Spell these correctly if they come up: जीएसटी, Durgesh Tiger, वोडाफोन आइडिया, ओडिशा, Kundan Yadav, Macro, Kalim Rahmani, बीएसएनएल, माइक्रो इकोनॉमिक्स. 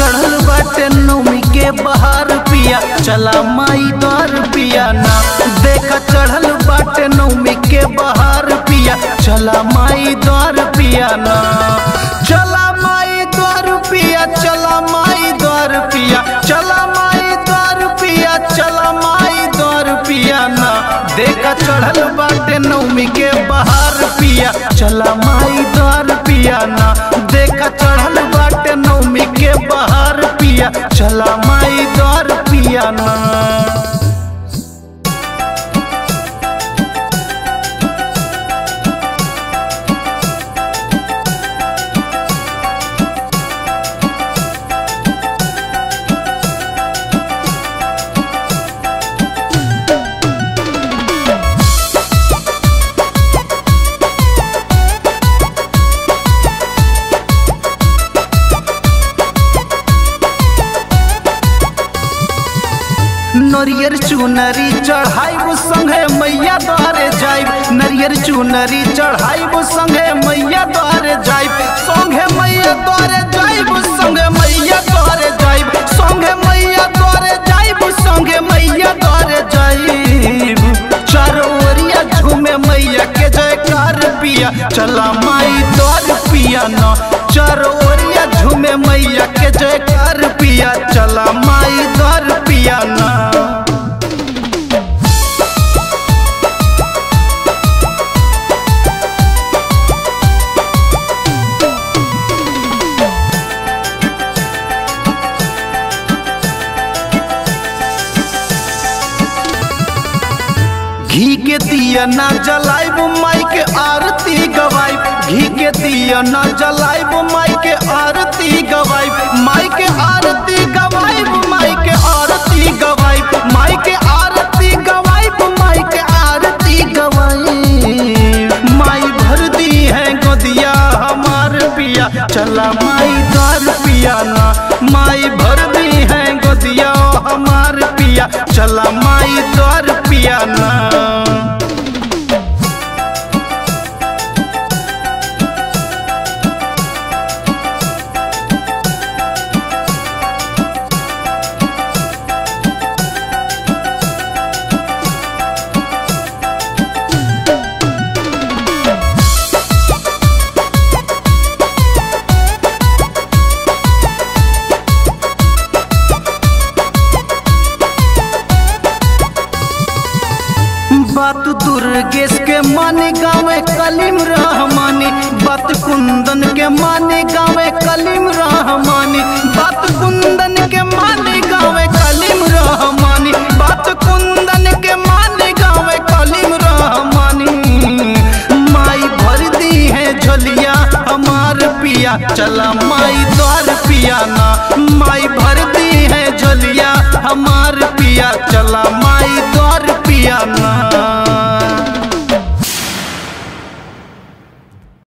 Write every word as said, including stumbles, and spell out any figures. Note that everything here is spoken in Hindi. चढ़ल बाटे नौमी के बहार पिया चला माई द्वार पिया ना देखा चढ़ल बाटे नौमी के बहार पिया चला माई द्वार पिया ना चला माई द्वार पिया चला माई द्वार पिया चला माई द्वार पिया चला माई द्वार पिया ना देखा चढ़ल बाटे नौमी के बहार पिया चला माई द्वार पिया ना देखा चढ़ल बाटे नौमी के बहार पिया चला माई द्वार पिया ना। नरियर चुनरी चढ़ाइब संगे मैया द्वारे जाइब नरियर चुनरी चढ़ाइब संगे मैया द्वारे जाइब संगे मैया द्वारे जाइब संगे मैया द्वारे जाइब संगे मैया द्वारे जाइब संगे मैया द्वारे जाइब चारो ओरिया झूमे मैया के जयकार पिया चला माई द्वार पिया ना चारो ओरिया झूमे मैया के जयकार पिया चला माई द्वार पिया ना। घी के दिया ना जलाइब माई के आरती गवाइब घी के दिया ना जलाइब माई के आरती गवाइब माई के आरती गवाइब माई के आरती गवाइब माई के आरती गवाइब माई के आरती गवाइब माई भर दी है गोदिया हमार पिया चला माई द्वार पिया ना माई भर दी है गोदिया हमार पिया चला माई द्वार पिया ना। बात दुर्गेश के माने गावे कलीम रहमानी बात कुंदन के माने गावे कलीम रहमानी बात कुंदन के माने गावे कलीम रहमानी बात कुंदन के माने गावे कलीम रहमानी माई भर दी है झोलिया हमार पिया चला माई द्वार पिया ना माई भर दी है झोलिया हमार पिया चला माई द्वार पिया ना।